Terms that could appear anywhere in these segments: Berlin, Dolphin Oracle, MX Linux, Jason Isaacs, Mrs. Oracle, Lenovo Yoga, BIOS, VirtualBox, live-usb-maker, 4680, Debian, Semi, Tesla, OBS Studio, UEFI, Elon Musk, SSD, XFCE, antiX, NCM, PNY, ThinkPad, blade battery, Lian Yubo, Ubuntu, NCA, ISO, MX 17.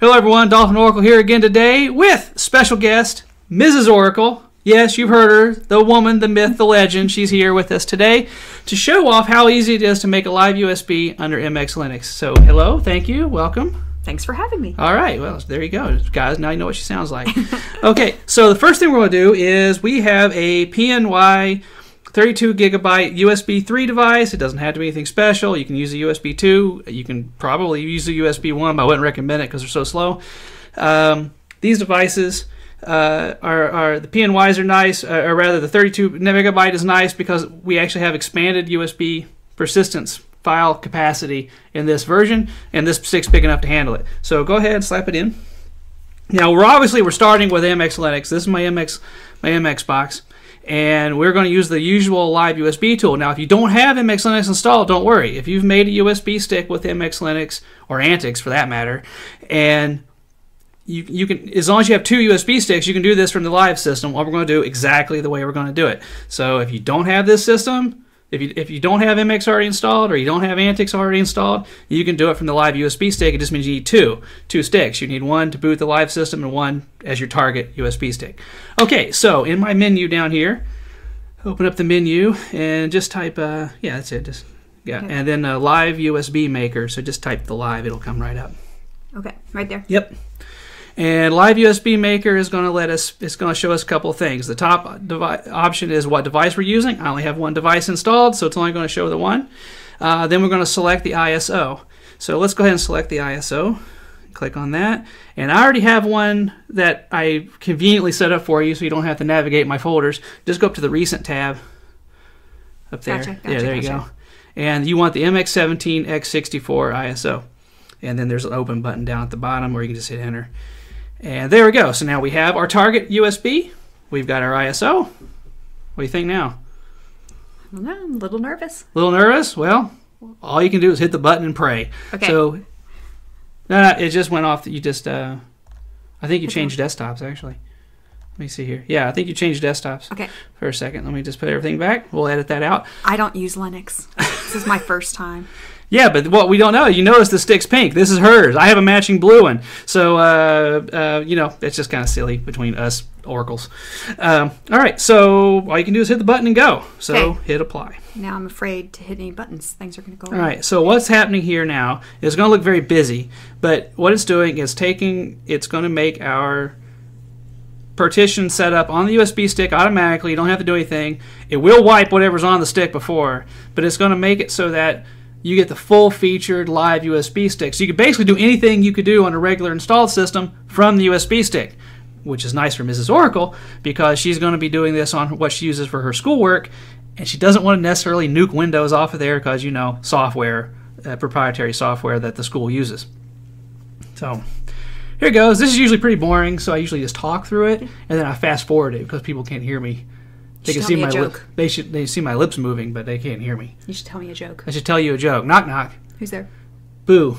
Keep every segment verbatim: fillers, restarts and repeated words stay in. Hello everyone, Dolphin Oracle here again today with special guest Missus Oracle. Yes, you've heard her, the woman, the myth, the legend. She's here with us today to show off how easy it is to make a live U S B under M X Linux. So hello, thank you, welcome. Thanks for having me. All right, well, there you go. Guys, now you know what she sounds like. Okay, so the first thing we're going to do is we have a P N Y thirty-two gigabyte U S B three device. It doesn't have to be anything special. You can use a U S B two. You can probably use a U S B one, but I wouldn't recommend it because they're so slow. Um, these devices uh, are, are, the P N Ys are nice, uh, or rather the thirty-two megabyte is nice because we actually have expanded U S B persistence file capacity in this version, and this stick's big enough to handle it. So go ahead and slap it in. Now we're obviously we're starting with M X Linux. This is my M X, my M X box. And we're going to use the usual live U S B tool. Now, if you don't have M X Linux installed, don't worry. If you've made a U S B stick with M X Linux, or Antix for that matter, and you, you can, as long as you have two U S B sticks, you can do this from the live system. What we're going to do exactly the way we're going to do it. So if you don't have this system, if you, if you don't have M X already installed, or you don't have Antix already installed, you can do it from the live U S B stick. It just means you need two, two sticks. You need one to boot the live system and one as your target U S B stick. Okay, so in my menu down here, open up the menu and just type, uh, yeah, that's it. Just, yeah, okay. And then uh, live U S B maker. So just type the live, it'll come right up. Okay, right there. Yep. And live U S B maker is going to let us, it's going to show us a couple of things. The top option is what device we're using. I only have one device installed, so it's only going to show the one. Uh, then we're going to select the I S O. So let's go ahead and select the I S O. Click on that. And I already have one that I conveniently set up for you so you don't have to navigate my folders. Just go up to the recent tab up there. Gotcha, gotcha, yeah, there gotcha. You go. And you want the M X seventeen X sixty-four I S O. And then there's an open button down at the bottom where you can just hit enter. And there we go. So now we have our target U S B. We've got our I S O. What do you think now? I don't know. I'm a little nervous. A little nervous? Well, all you can do is hit the button and pray. Okay. So, no, no, it just went off. You just, uh, I think you changed desktops, actually. Let me see here. Yeah, I think you changed desktops. Okay. For a second. Let me just put everything back. We'll edit that out. I don't use Linux. This is my first time. Yeah, but what we don't know, you notice the stick's pink. This is hers. I have a matching blue one. So, uh, uh, you know, it's just kind of silly between us oracles. Um, all right, so all you can do is hit the button and go. So okay. Hit apply. Now I'm afraid to hit any buttons. Things are going to go away. All right, so what's happening here now is going to look very busy. But what it's doing is taking, it's going to make our partition set up on the U S B stick automatically. You don't have to do anything. It will wipe whatever's on the stick before, but it's going to make it so that you get the full featured live U S B stick. So you could basically do anything you could do on a regular installed system from the U S B stick, which is nice for Missus Oracle because she's going to be doing this on what she uses for her schoolwork, and she doesn't want to necessarily nuke Windows off of there because, you know, software, uh, proprietary software that the school uses. So here goes. This is usually pretty boring, so I usually just talk through it, and then I fast forward it because people can't hear me. They can see my lips. They should. They see my lips moving, but they can't hear me. You should tell me a joke. I should tell you a joke. Knock knock. Who's there? Boo.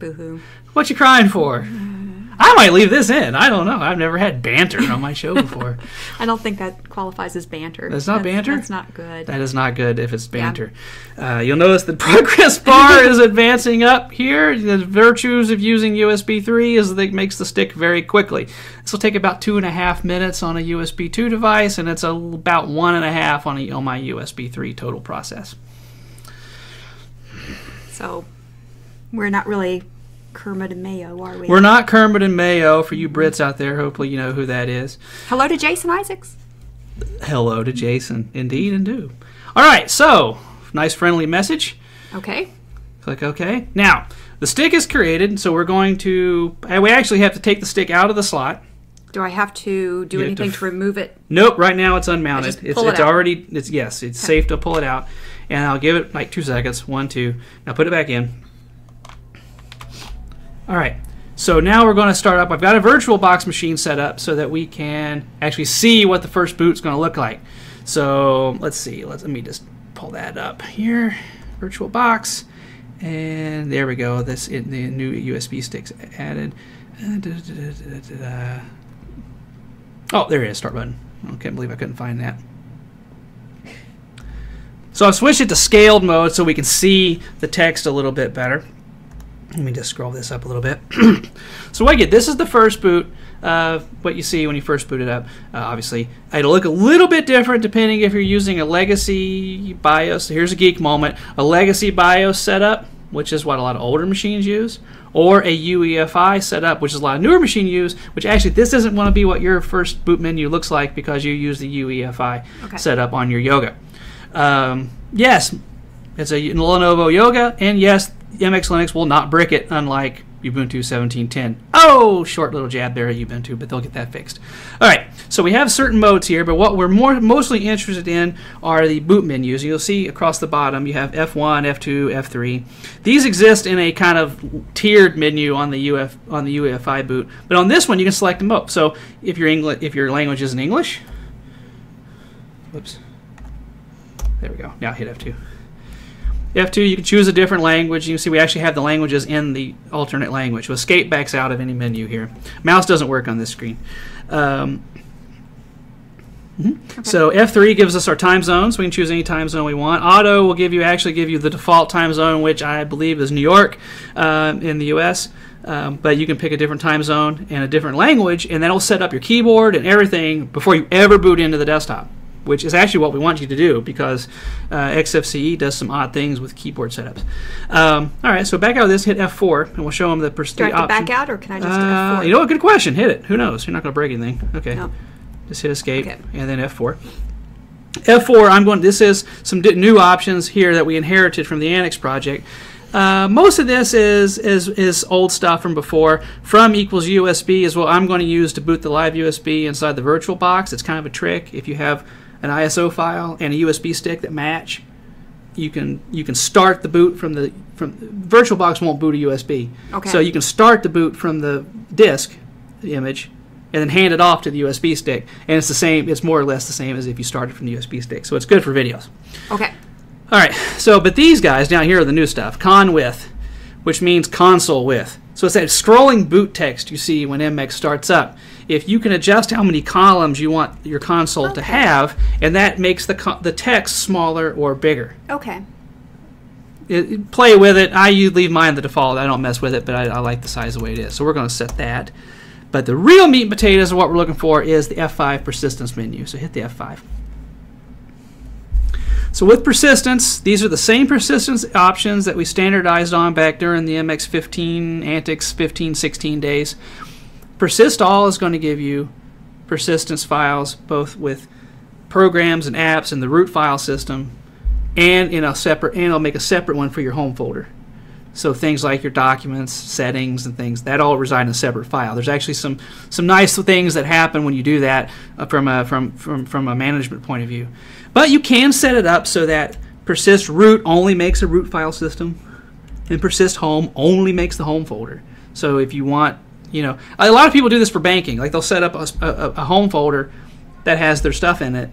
Boo hoo. What you crying for? Uh, I might leave this in. I don't know. I've never had banter on my show before. I don't think that qualifies as banter. That's not that's, banter. That's not good. That is not good if it's banter. Yeah. Uh, you'll notice the progress bar is advancing up here. The virtues of using U S B three is that it makes the stick very quickly. This will take about two and a half minutes on a U S B two device, and it's a, about one and a half on, a, on my U S B three total process. So we're not really Kermit and Mayo, are we? We're not Kermit and Mayo for you Brits out there. Hopefully you know who that is. Hello to Jason Isaacs. Hello to Jason. Indeed and do. All right, so nice friendly message. Okay. Click OK. Now, the stick is created, so we're going to, we actually have to take the stick out of the slot. Do I have to do you anything to, to remove it? Nope. Right now it's unmounted. It's, it it's already. It's yes. It's okay. Safe to pull it out, and I'll give it like two seconds. One, two. Now put it back in. All right. So now we're going to start up. I've got a VirtualBox machine set up so that we can actually see what the first boot's going to look like. So let's see. Let's, let me just pull that up here. VirtualBox, and there we go. This it, the new U S B sticks added. Uh, da, da, da, da, da. Oh, there it is, start button. I can't believe I couldn't find that. So I've switched it to scaled mode so we can see the text a little bit better. Let me just scroll this up a little bit. So what I get, this is the first boot of uh, what you see when you first boot it up. Uh, obviously, it'll look a little bit different depending if you're using a legacy BIOS. Here's a geek moment. A legacy BIOS setup, which is what a lot of older machines use, or a U E F I setup, which is a lot of newer machine use, which actually this doesn't want to be what your first boot menu looks like because you use the U E F I okay. setup on your Yoga. Um, yes, it's a Lenovo Yoga, and yes, M X Linux will not brick it, unlike Ubuntu seventeen ten. Oh, short little jab there at Ubuntu, but they'll get that fixed. All right, so we have certain modes here, but what we're more mostly interested in are the boot menus. You'll see across the bottom you have F one, F two, F three. These exist in a kind of tiered menu on the U F on the U E F I boot, but on this one you can select a mode. So if your English, if your language isn't English, whoops, there we go. Now hit F two. F two, you can choose a different language. You can see we actually have the languages in the alternate language. So escape backs out of any menu here. Mouse doesn't work on this screen. Um, mm-hmm. okay. So F three gives us our time zones. We can choose any time zone we want. Auto will give you actually give you the default time zone, which I believe is New York uh, in the U S Um, but you can pick a different time zone and a different language, and that'll set up your keyboard and everything before you ever boot into the desktop, which is actually what we want you to do because uh, X F C E does some odd things with keyboard setups. Um, all right, so back out of this, hit F four, and we'll show them the option. Do I have to back out, or can I just uh, F four? You know what, good question. Hit it. Who knows? You're not going to break anything. Okay. No. Just hit escape, okay. and then F four. F four, I'm going. This is some new options here that we inherited from the Annex project. Uh, most of this is, is is old stuff from before. From equals U S B is what I'm going to use to boot the live U S B inside the VirtualBox. It's kind of a trick. If you have an I S O file and a U S B stick that match, you can you can start the boot from the from VirtualBox won't boot a U S B. Okay. So you can start the boot from the disk image and then hand it off to the U S B stick, and it's the same. It's more or less the same as if you started from the U S B stick. So it's good for videos. Okay. All right. So, but these guys down here are the new stuff. Con with, which means console with. So it's that scrolling boot text you see when M X starts up. If you can adjust how many columns you want your console okay. to have, and that makes the co the text smaller or bigger. Okay. It, it, play with it. I you leave mine the default. I don't mess with it, but I, I like the size the way it is. So we're going to set that. But the real meat and potatoes of what we're looking for is the F five persistence menu. So hit the F five. So with persistence, these are the same persistence options that we standardized on back during the M X fifteen antics, fifteen, sixteen days. Persist all is going to give you persistence files, both with programs and apps and the root file system, and in a separate, and it'll make a separate one for your home folder. So things like your documents, settings, and things that all reside in a separate file. There's actually some some nice things that happen when you do that uh, from a from from from a management point of view. But you can set it up so that persist root only makes a root file system, and persist home only makes the home folder. So if you want, you know, a lot of people do this for banking. Like they'll set up a, a, a home folder that has their stuff in it,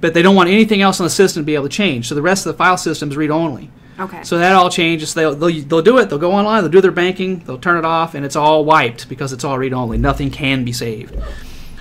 but they don't want anything else on the system to be able to change. So the rest of the file system is read-only. Okay. So that all changes. They'll, they'll, they'll do it. They'll go online. They'll do their banking. They'll turn it off, and it's all wiped because it's all read-only. Nothing can be saved.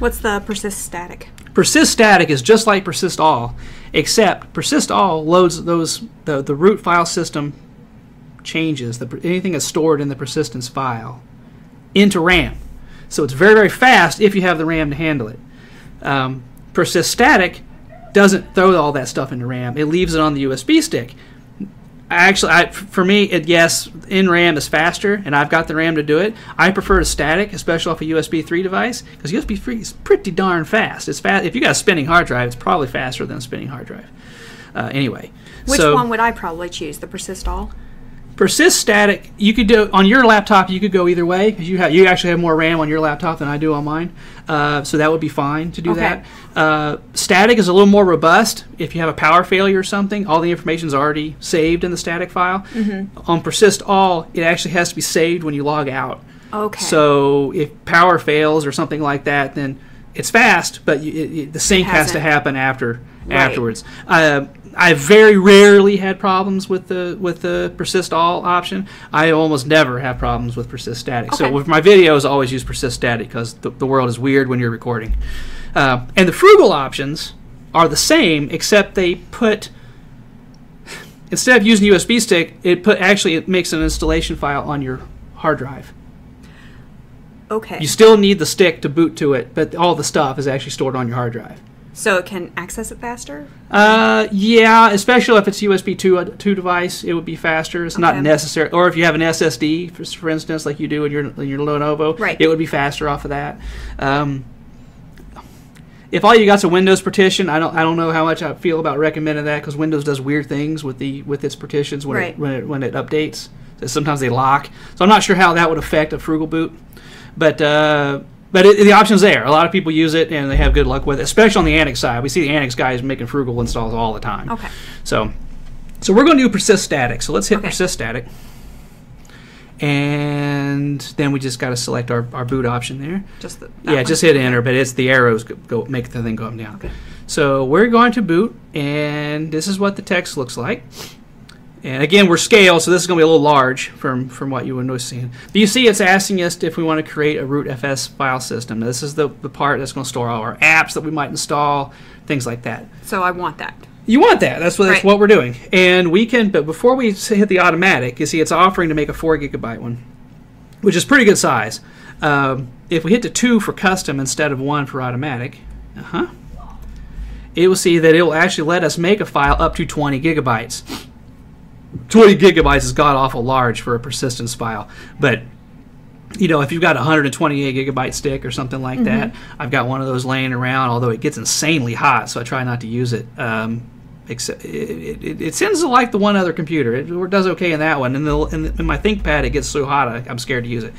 What's the persist static? Persist static is just like persist all, except persist all loads those the, the root file system changes. The, anything that's stored in the persistence file into RAM. So it's very, very fast if you have the RAM to handle it. Um, persist static doesn't throw all that stuff into RAM. It leaves it on the U S B stick. Actually, I, for me, it, yes, in RAM is faster, and I've got the RAM to do it. I prefer a static, especially off a U S B three device, because U S B three is pretty darn fast. It's fast. If you got a spinning hard drive, it's probably faster than a spinning hard drive. Uh, anyway. Which so, one would I probably choose, the persist all? Persist static, you could do on your laptop. You could go either way because you have you actually have more RAM on your laptop than I do on mine, uh, so that would be fine to do okay. that. Uh, static is a little more robust. If you have a power failure or something, all the information is already saved in the static file. Mm-hmm. On persist all, it actually has to be saved when you log out. Okay. So if power fails or something like that, then it's fast, but you, it, it, the sync it has to happen after right. afterwards. Uh, I very rarely had problems with the with the persist all option. I almost never have problems with persist static. Okay. So with my videos, I always use persist static because the, the world is weird when you're recording. Uh, and the frugal options are the same, except they put instead of using a U S B stick, it put actually it makes an installation file on your hard drive. Okay. You still need the stick to boot to it, but all the stuff is actually stored on your hard drive. So it can access it faster? Uh, yeah, especially if it's a U S B two device, it would be faster. It's okay. Not necessary. Or if you have an S S D, for, for instance, like you do in your, in your Lenovo, right. It would be faster off of that. Um, if all you got's a Windows partition, I don't I don't know how much I feel about recommending that, because Windows does weird things with the with its partitions when right. it, when it when it updates. Sometimes they lock. So I'm not sure how that would affect a frugal boot, but. Uh, But it, the option's there. A lot of people use it, and they have good luck with it, especially on the Anix side. We see the Anix guys making frugal installs all the time. Okay. So, so we're going to do persist static. So let's hit okay. persist static, and then we just got to select our, our boot option there. Just the, yeah, one. Just hit enter. But it's the arrows go, go make the thing go up and down. Okay. So we're going to boot, and this is what the text looks like. And again, we're scale, so this is going to be a little large from, from what you were noticing. But you see it's asking us if we want to create a root F S file system. Now, this is the, the part that's going to store all our apps that we might install, things like that. So I want that. You want that. That's what, right. that's what we're doing. And we can, but before we hit the automatic, you see it's offering to make a four gigabyte one, which is pretty good size. Um, if we hit the two for custom instead of one for automatic, uh-huh, it will see that it will actually let us make a file up to twenty gigabytes. twenty gigabytes is god-awful large for a persistence file, but you know, if you've got a one hundred twenty-eight gigabyte stick or something like mm-hmm. that, I've got one of those laying around, although it gets insanely hot, so I try not to use it. Um, except it, it, it tends to like the one other computer. It does okay in that one. In, the, in, the, in my ThinkPad, it gets so hot I, I'm scared to use it.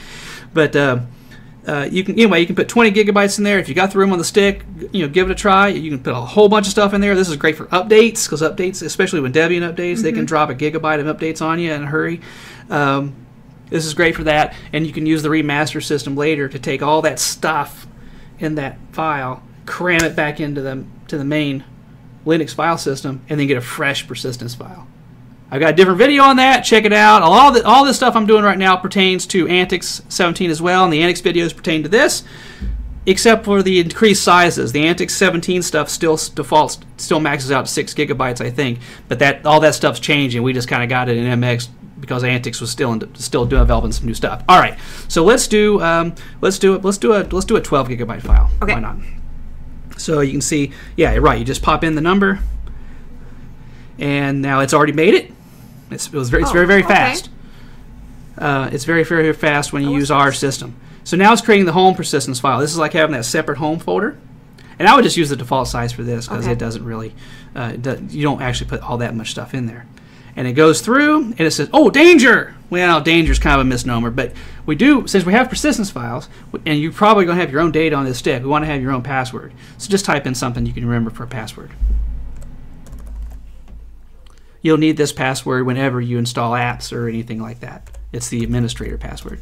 But uh, uh, you can anyway, you can put twenty gigabytes in there. If you got the room on the stick, you know, give it a try. You can put a whole bunch of stuff in there. This is great for updates, because updates, especially when Debian updates, mm-hmm. they can drop a gigabyte of updates on you in a hurry. Um, this is great for that, and you can use the remaster system later to take all that stuff in that file, cram it back into the to the main Linux file system, and then get a fresh persistence file. I've got a different video on that. Check it out. All the, all this stuff I'm doing right now pertains to Anix seventeen as well, and the Anix videos pertain to this, except for the increased sizes. The Anix seventeen stuff still defaults, still maxes out to six gigabytes, I think. But that all that stuff's changing. We just kind of got it in M X because Anix was still in, still developing some new stuff. All right, so let's do um, let's do it. Let's do a let's do a twelve gigabyte file. Okay. Why not? So you can see, yeah, right. You just pop in the number, and now it's already made it. It's, it was very, oh, it's very, very okay. fast. Uh, it's very, very fast when you use our system. So now it's creating the home persistence file. This is like having that separate home folder. And I would just use the default size for this because okay. it doesn't really, uh, it does, you don't actually put all that much stuff in there. And it goes through and it says, oh, danger! Well, danger is kind of a misnomer, but we do, since we have persistence files, and you're probably going to have your own data on this stick, we want to have your own password. So just type in something you can remember for a password. You'll need this password whenever you install apps or anything like that. It's the administrator password.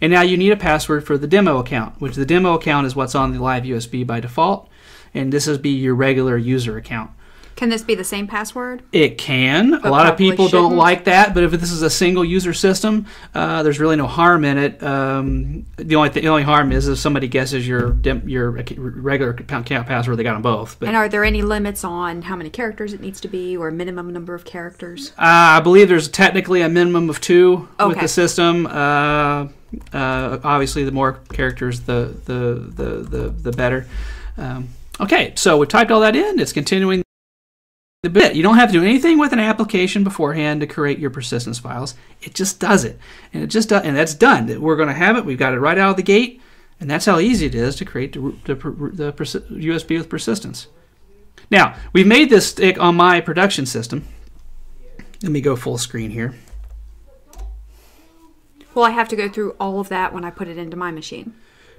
And now you need a password for the demo account, which the demo account is what's on the live U S B by default, and this is be your regular user account. Can this be the same password? It can. But a lot of people shouldn't. Don't like that, but if this is a single user system, uh, there's really no harm in it. Um, the only th the only harm is if somebody guesses your dim your regular account password, they got them both. But. And are there any limits on how many characters it needs to be, or a minimum number of characters? Uh, I believe there's technically a minimum of two okay. with the system. Uh, uh, obviously, the more characters, the the the the, the better. Um, okay, so we've typed all that in. It's continuing. The bit. You don't have to do anything with an application beforehand to create your persistence files. It just does it, and it just does, and that's done. We're going to have it. We've got it right out of the gate, and that's how easy it is to create the, the, the U S B with persistence. Now we've made this stick on my production system. Let me go full screen here. Well, I have to go through all of that when I put it into my machine.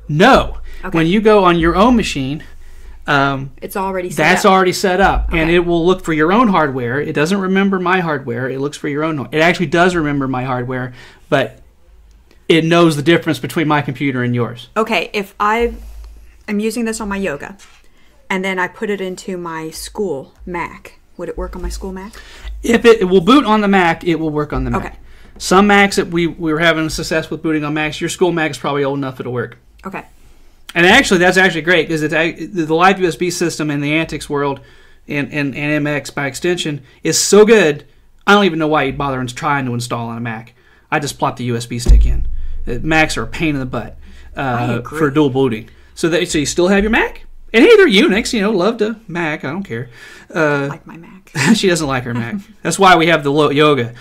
No, okay. When you go on your own machine. Um, it's already set that's up. already set up, okay. And it will look for your own hardware. It doesn't remember my hardware. It looks for your own. It actually does remember my hardware, but it knows the difference between my computer and yours. Okay, if I am using this on my Yoga, and then I put it into my school Mac, would it work on my school Mac? If it, it will boot on the Mac, it will work on the Mac. Okay. Some Macs that we we were having success with booting on Macs. Your school Mac is probably old enough it'll work. Okay. And actually, that's actually great because the live U S B system in the Anix world and, and, and M X by extension is so good I don't even know why you'd bother trying to install on a Mac. I just plop the U S B stick in. Macs are a pain in the butt uh, for dual booting. So that so you still have your Mac. And hey, they're Unix, you know, love to Mac. I don't care. Uh, I like my Mac. She doesn't like her Mac. That's why we have the low Yoga.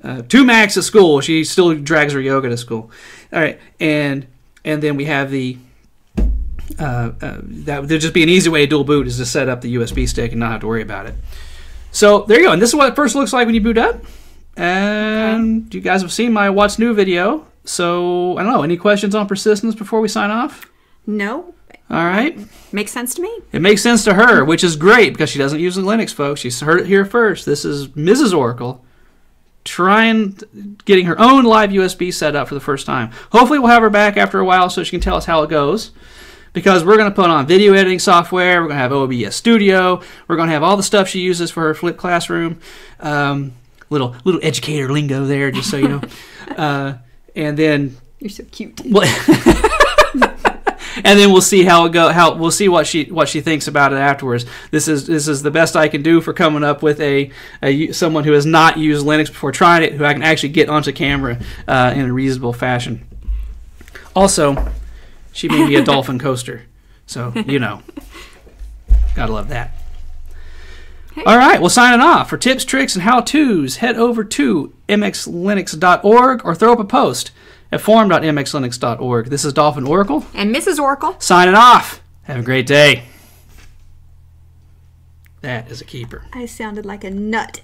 Uh, two Macs at school. She still drags her Yoga to school. All right, and and then we have the uh, uh, that there'd just be an easy way to dual boot is to set up the U S B stick and not have to worry about it. So there you go. And this is what it first looks like when you boot up. And okay. You guys have seen my What's New video. So I don't know. Any questions on persistence before we sign off? No. All right. It makes sense to me. It makes sense to her, which is great because she doesn't use Linux, folks. She's heard it here first. This is Missus Oracle trying getting her own live U S B set up for the first time. Hopefully we'll have her back after a while so she can tell us how it goes, because we're going to put on video editing software. We're going to have O B S Studio. We're going to have all the stuff she uses for her flipped classroom. Um, little little educator lingo there, just so you know. uh, and then... You're so cute. Well, and then we'll see how it go. How we'll see what she what she thinks about it afterwards. This is this is the best I can do for coming up with a, a someone who has not used Linux before trying it, who I can actually get onto camera uh, in a reasonable fashion. Also, she may be a dolphin coaster, so you know, gotta love that. Hey. All right, well, signing off. For tips, tricks, and how-tos, head over to m x linux dot org or throw up a post at forum dot m x linux dot org. This is Dolphin Oracle. And Missus Oracle. Signing off. Have a great day. That is a keeper. I sounded like a nut.